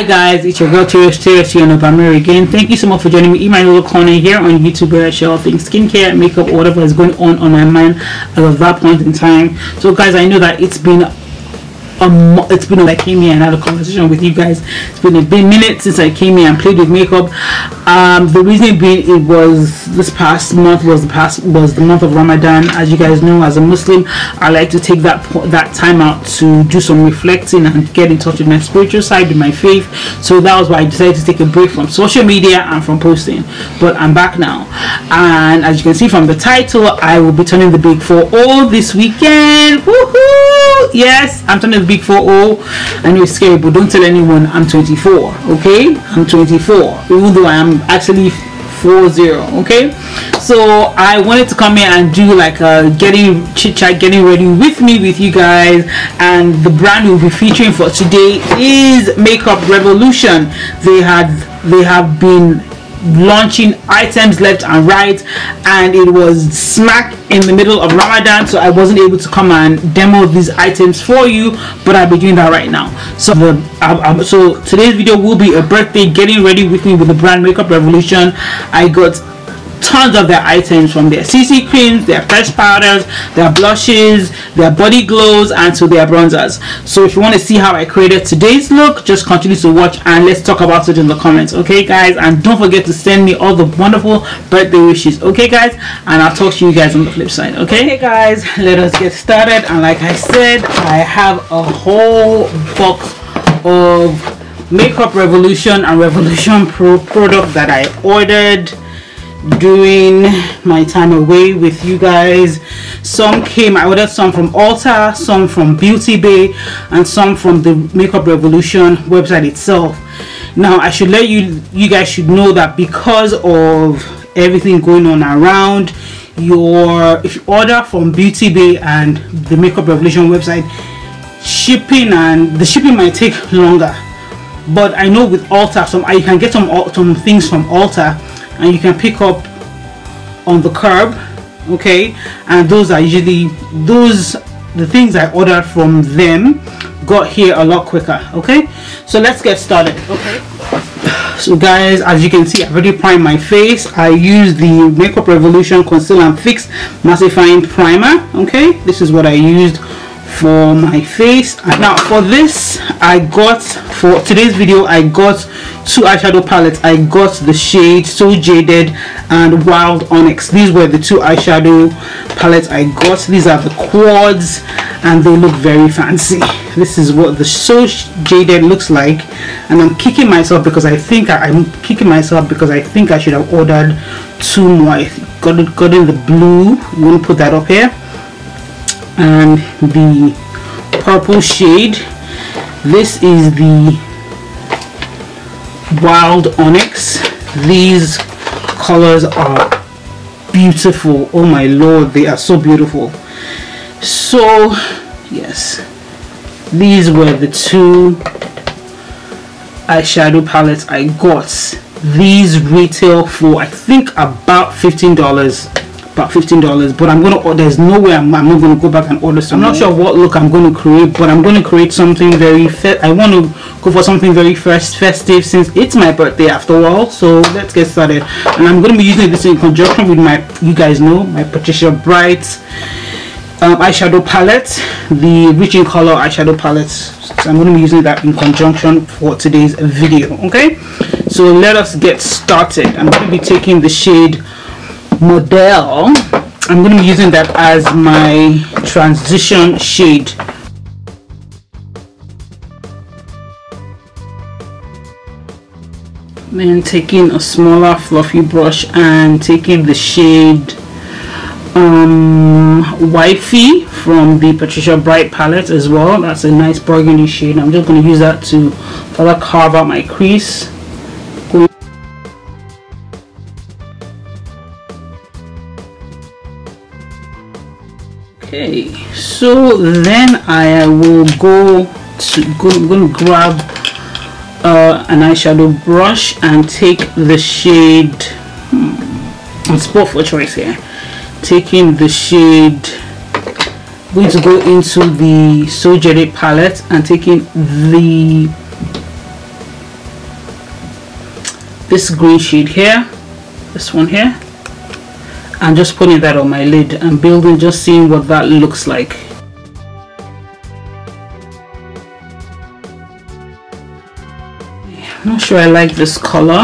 Hi guys, it's your girl Toyosi Onabamiro again. Thank you so much for joining me in my little corner here on YouTube where I share all things skincare, makeup, whatever is going on my mind as of that point in time. So guys, I know that it's been I came here and had a conversation with you guys. It's been a big minute since I came here and played with makeup. The reason being, it was this past month was the month of Ramadan. As you guys know, as a Muslim, I like to take that time out to do some reflecting and get in touch with my spiritual side, with my faith. So that was why I decided to take a break from social media and from posting. But I'm back now, and as you can see from the title, I will be turning the big 4-0 this weekend. Woohoo! Yes, I'm turning the big 4-0. I know it's scary, but don't tell anyone I'm 24. Okay, I'm 24, even though I am actually 40. Okay, so I wanted to come here and do like a chit chat, getting ready with me with you guys. And the brand we'll be featuring for today is Makeup Revolution. They have been launching items left and right, and it was smack in the middle of Ramadan, so I wasn't able to come and demo these items for you, but I'll be doing that right now. So so today's video will be a birthday getting ready with me with the brand Makeup Revolution. I got tons of their items, from their CC creams, their pressed powders, their blushes, their body glows, and to their bronzers. So if you want to see how I created today's look, just continue to watch and let's talk about it in the comments. Okay guys, and don't forget to send me all the wonderful birthday wishes. Okay guys, and I'll talk to you guys on the flip side. Okay guys, let us get started. And like I said, I have a whole box of Makeup Revolution and Revolution Pro product that I ordered during my time away with you guys. I ordered some from Alter, some from Beauty Bay, and some from the Makeup Revolution website itself. Now I should let you guys should know that because of everything going on around, if you order from Beauty Bay and the Makeup Revolution website, the shipping might take longer. But I know with Alter, you can get some things from Alter and you can pick up on the curb, okay? And those are usually the things I ordered from them got here a lot quicker, okay? So let's get started, okay? So guys, as you can see, I've already primed my face. I use the Makeup Revolution Conceal and Fix Mattifying Primer, okay? This is what I used for my face. And now for this, for today's video, I got two eyeshadow palettes. I got the shade So Jaded and Wild Onyx. These were the two eyeshadow palettes I got. These are the quads and they look very fancy. This is what the So Jaded looks like, and I'm kicking myself because I think I should have ordered two more. I got in the blue. I'm gonna put that up here, and the purple shade. This is the Wild Onyx. These colors are beautiful. Oh my lord, they are so beautiful. So yes, these were the two eyeshadow palettes I got. These retail for I think about $15, but I'm gonna order. There's no way I'm not gonna go back and order something. I'm not sure what look I'm gonna create, but I'm gonna create something very I want to go for something very festive, since it's my birthday after all. So let's get started. And I'm gonna be using this in conjunction with my, you guys know, my Patricia Bright eyeshadow palette, the Rich in Color eyeshadow palette. So I'm gonna be using that in conjunction for today's video. Okay, so let us get started. I'm gonna be taking the shade Model. I'm going to be using that as my transition shade. Then taking a smaller fluffy brush and taking the shade Wifey from the Patricia Bright palette as well. That's a nice burgundy shade. I'm just going to use that to further carve out my crease. Okay, so then I will I'm gonna grab an eyeshadow brush and take the shade, it's spot for choice here, taking the shade, I'm going to go into the So Jaded palette and taking the this green shade here, this one here, and just putting that on my lid and building, just seeing what that looks like. I'm not sure I like this color.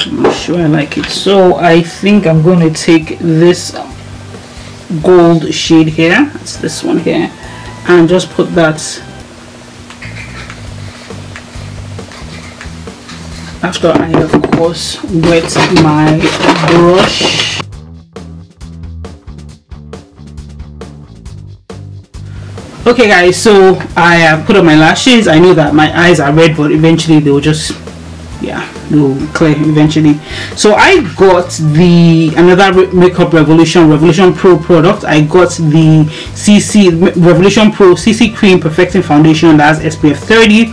I'm not sure I like it, so I think I'm going to take this gold shade here, it's this one here, and just put that after I, of course, wet my brush. Okay guys, so I have put on my lashes. I know that my eyes are red, but eventually they'll just, yeah, they'll clear eventually. So I got the another Makeup Revolution Pro product. I got the Revolution Pro CC Cream Perfecting Foundation that has SPF 30.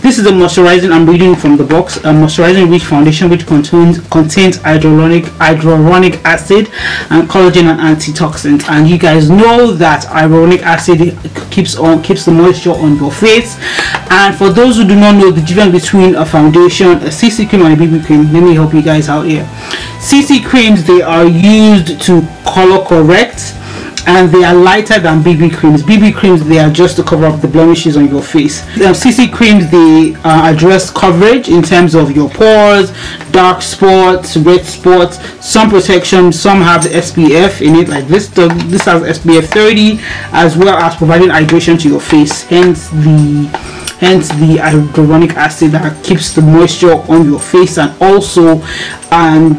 This is a moisturizing, I'm reading from the box, a moisturizing rich foundation which contains hyaluronic acid and collagen and antitoxins. And you guys know that hyaluronic acid keeps the moisture on your face. And for those who do not know the difference between a foundation, a CC cream and a BB cream, let me help you guys out here. CC creams, they are used to color correct, and they are lighter than BB creams. BB creams, they are just to cover up the blemishes on your face. CC creams, they address coverage in terms of your pores, dark spots, red spots, some protection, some have SPF in it, like this has SPF 30, as well as providing hydration to your face, hence the hyaluronic acid that keeps the moisture on your face and also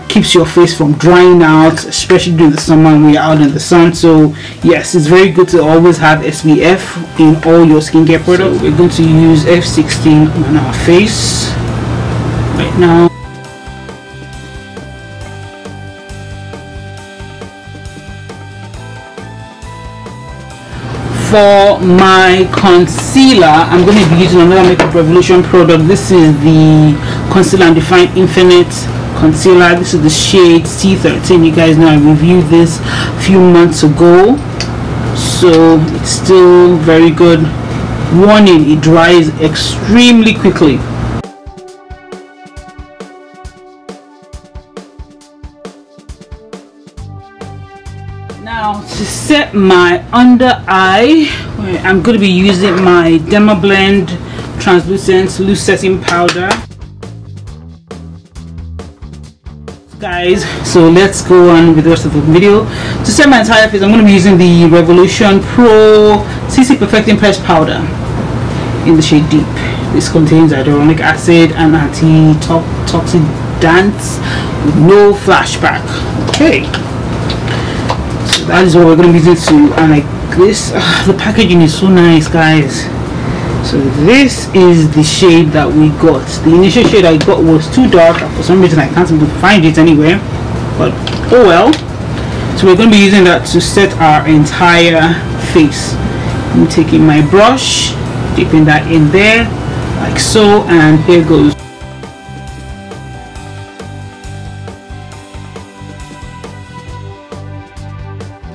keeps your face from drying out, especially during the summer when you're out in the sun. So yes, it's very good to always have SPF in all your skincare products. So we're going to use F16 on our face right now. For my concealer, I'm going to be using another Makeup Revolution product. This is the Conceal and Define Infinite Concealer. This is the shade C13. You guys know I reviewed this a few months ago, so it's still very good. Warning, it dries extremely quickly. Now to set my under eye, I'm going to be using my Dermablend translucent loose setting powder. Guys, so let's go on with the rest of the video. To set my entire face, I'm going to be using the Revolution Pro CC Perfecting Press Powder in the shade Deep. This contains hyaluronic acid and antioxidants with no flashback. Okay, that is what we're going to be using to, and like this, the packaging is so nice, guys. So this is the shade that we got. The initial shade I got was too dark, and for some reason I can't find it anywhere, but oh well. So we're going to be using that to set our entire face. I'm taking my brush, dipping that in there like so, and here goes.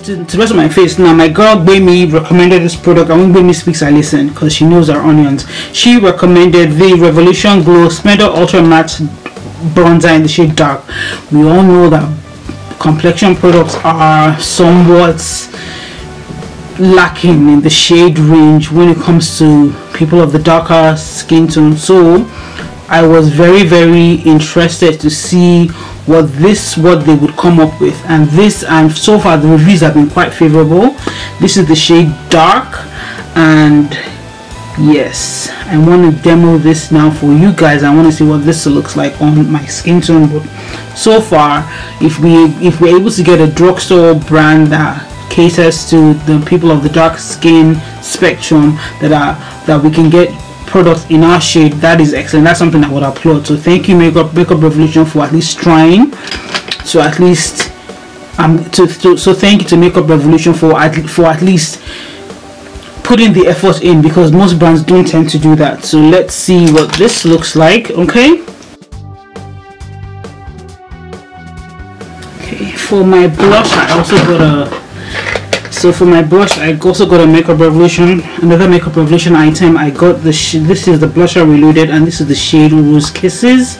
To the rest of my face now. My girl Bimi recommended this product, and when Bimi speaks I listen, because she knows our onions. She recommended the Revolution Glow Smeddle Ultra Matte Bronzer in the shade Dark. We all know that complexion products are somewhat lacking in the shade range when it comes to people of the darker skin tone, so I was very, very interested to see what they would come up with, and so far the reviews have been quite favorable. This is the shade Dark, and yes, I want to demo this now for you guys. I want to see what this looks like on my skin tone, but so far if we're able to get a drugstore brand that caters to the people of the dark skin spectrum, that we can get products in our shade, that is excellent. That's something I would applaud. So thank you, Makeup Revolution, for at least trying. So at least so thank you to Makeup Revolution for at least putting the effort in, because most brands don't tend to do that. So let's see what this looks like. Okay, for my blush, I also got a Makeup Revolution item. I got this is the Blusher Reloaded, and this is the shade Rose Kisses.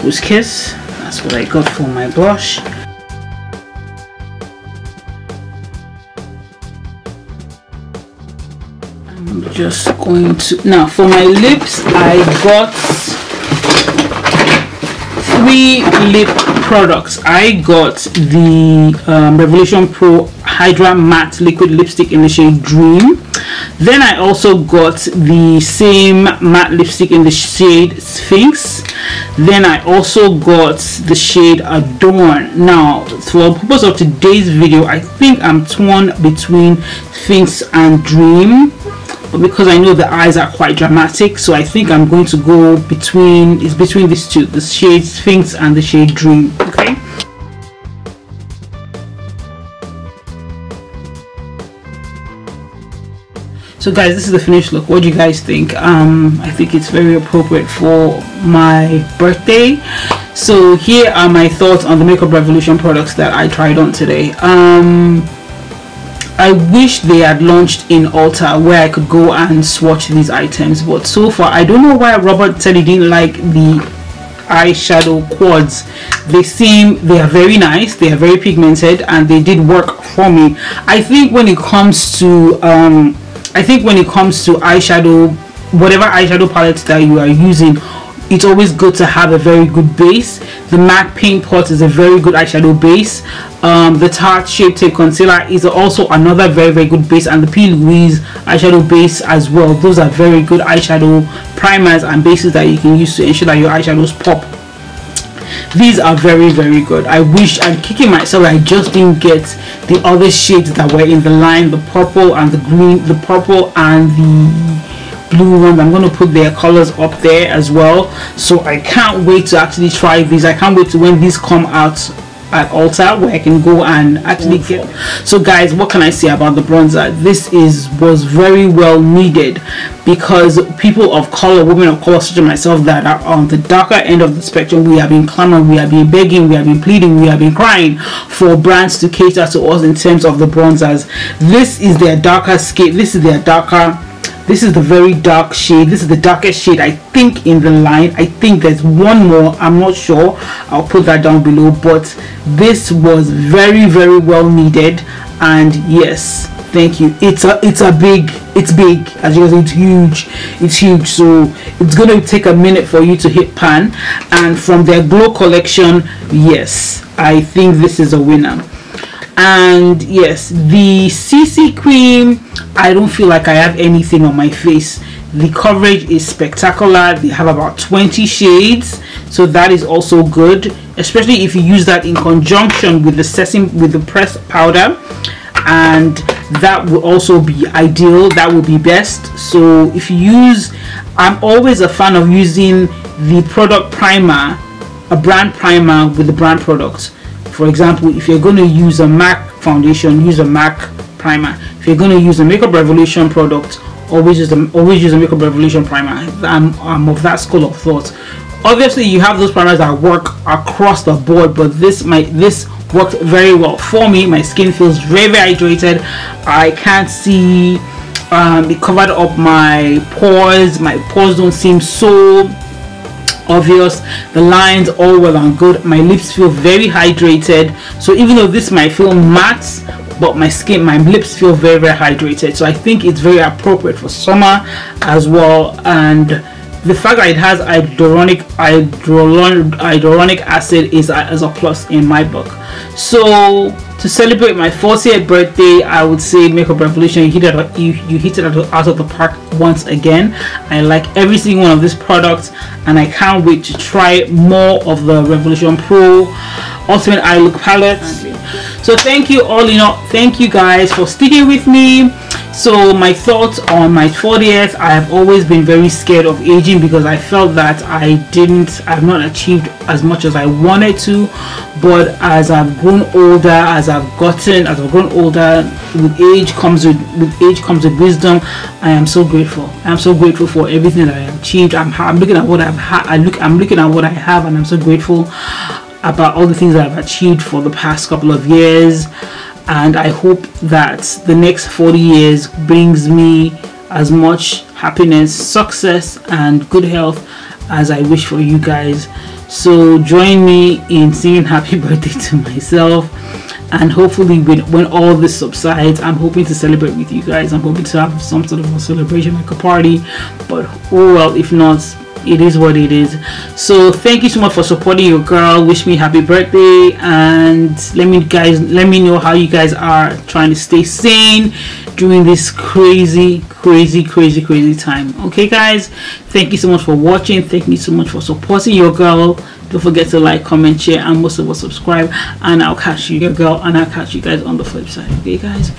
Apple's Kiss. That's what I got for my blush. I'm just going to, now for my lips, I got 3 lip products. I got the Revolution Pro Hydra Matte Liquid Lipstick in the shade Dream. Then I also got the same matte lipstick in the shade Sphinx. Then I also got the shade Adorn. Now, for the purpose of today's video, I think I'm torn between Sphinx and Dream, because I know the eyes are quite dramatic, so I think I'm going to go between, it's between these two, the shade Sphinx and the shade Dream. Okay, so guys, this is the finished look. What do you guys think? I think it's very appropriate for my birthday. So here are my thoughts on the Makeup Revolution products that I tried on today. I wish they had launched in Ulta where I could go and swatch these items, but so far I don't know why Robert said he didn't like the eyeshadow quads. They are very nice, they are very pigmented, and they did work for me. I think when it comes to eyeshadow, whatever eyeshadow palette that you are using, it's always good to have a very good base. The MAC Paint Pot is a very good eyeshadow base. The Tarte Shape Tape Concealer is also another very good base, and the P. Louise eyeshadow base as well. Those are very good eyeshadow primers and bases that you can use to ensure that your eyeshadows pop. These are very good. I wish, I'm kicking myself, I just didn't get the other shades that were in the line, the purple and the green, the purple and the blue ones. I'm going to put their colors up there as well, so I can't wait to actually try these. I can't wait to when these come out at Ulta where I can go and actually get. So guys, what can I say about the bronzer? This was very well needed, because people of color, women of color such as myself that are on the darker end of the spectrum, we have been clamoring, we have been begging, we have been pleading, we have been crying for brands to cater to us in terms of the bronzers. This is their darker skin. This is their darker. This is the very dark shade. This is the darkest shade I think in the line. I think there's one more, I'm not sure, I'll put that down below, but this was very well needed. And yes, thank you. It's big, as you guys know, it's huge. So it's gonna take a minute for you to hit pan. And from their Glow collection, yes, I think this is a winner. And yes, the CC cream, I don't feel like I have anything on my face. The coverage is spectacular. They have about 20 shades, so that is also good, especially if you use that in conjunction with the setting, with the pressed powder, and that will also be ideal. That will be best. So if you use, I'm always a fan of using the product primer, a brand primer with the brand product. For example, if you're going to use a MAC foundation, use a MAC primer. If you're going to use a Makeup Revolution product, always use a Makeup Revolution primer. I'm of that school of thought. Obviously, you have those primers that work across the board, but this worked very well for me. My skin feels very hydrated. I can't see. It covered up my pores. My pores don't seem so obvious. The lines, all well and good. My lips feel very hydrated. So even though this might feel matte, but my skin, my lips feel very hydrated. So I think it's very appropriate for summer as well. And the fact that it has hyaluronic acid is a plus in my book. So to celebrate my 40th birthday, I would say Makeup Revolution, you hit it out of the park once again. I like every single one of these products, and I can't wait to try more of the Revolution Pro Ultimate Eye Look Palette. So thank you all, thank you guys for sticking with me. So my thoughts on my 40th, I have always been very scared of aging, because I felt that I've not achieved as much as I wanted to. But as I've grown older, as I've grown older, with age comes with wisdom. I am so grateful. I'm so grateful for everything that I achieved. I'm looking at what I've had. I'm looking at what I have, and I'm so grateful about all the things that I've achieved for the past couple of years. And I hope that the next 40 years brings me as much happiness, success, and good health as I wish for you guys. So join me in saying happy birthday to myself, and hopefully when all this subsides, I'm hoping to celebrate with you guys. I'm hoping to have some sort of a celebration, like a party, but oh well, if not, it is what it is. So thank you so much for supporting your girl. Wish me happy birthday, and let me know how you guys are trying to stay sane during this crazy time. Okay guys, thank you so much for watching. Thank you so much for supporting your girl. Don't forget to like, comment, share, and most of all subscribe, and I'll catch you guys on the flip side. Okay guys,